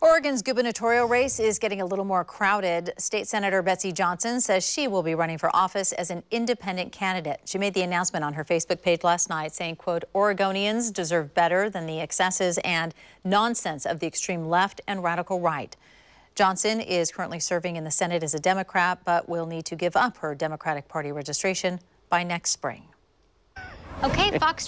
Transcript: Oregon's gubernatorial race is getting a little more crowded. State Senator Betsy Johnson says she will be running for office as an independent candidate. She made the announcement on her Facebook page last night saying, quote, "Oregonians deserve better than the excesses and nonsense of the extreme left and radical right." Johnson is currently serving in the Senate as a Democrat, but will need to give up her Democratic Party registration by next spring. Okay, Fox.